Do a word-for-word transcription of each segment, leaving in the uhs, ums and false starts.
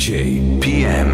D J P M.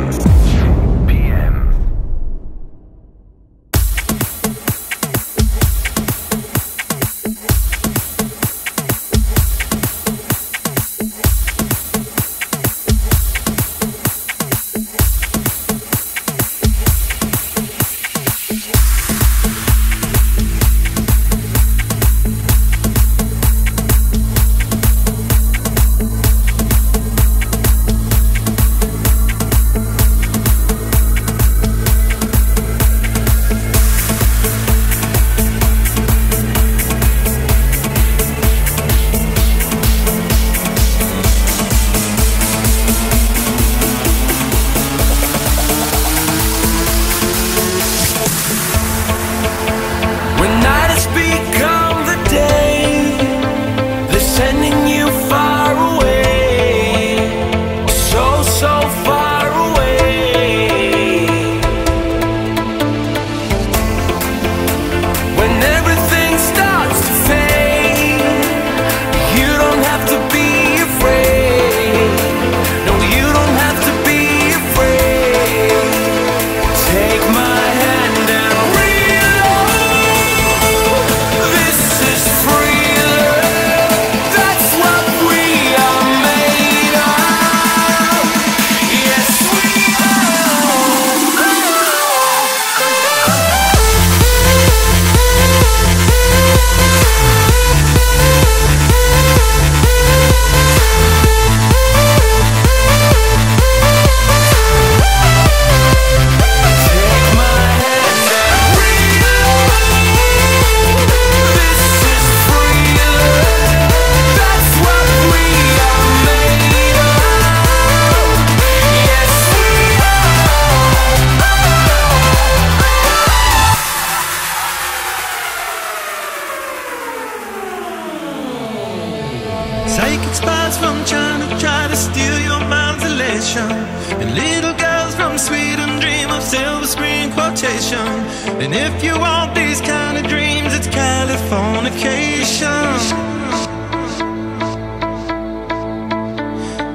And if you want these kind of dreams, it's Californication.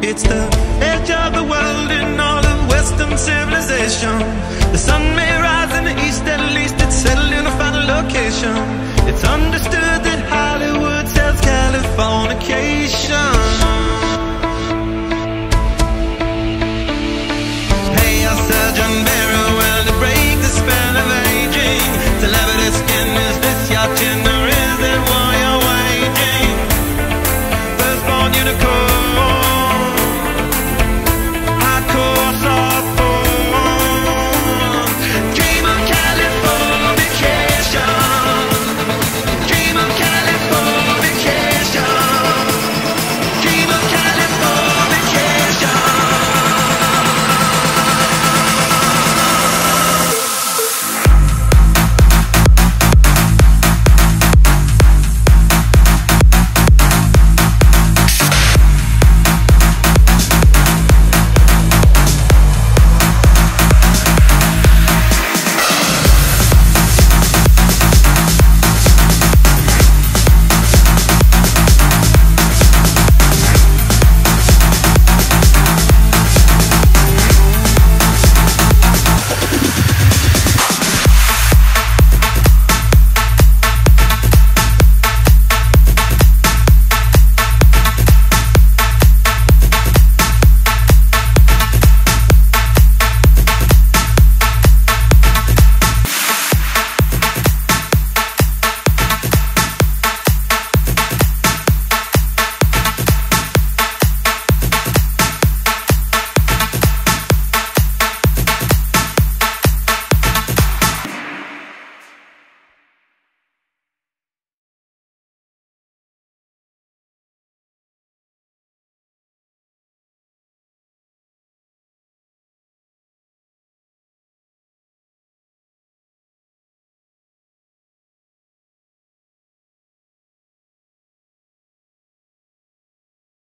It's the edge of the world in all of Western civilization. The sun may rise in the east, at least it's settled in a final location. It's understood that Hollywood sells Californication.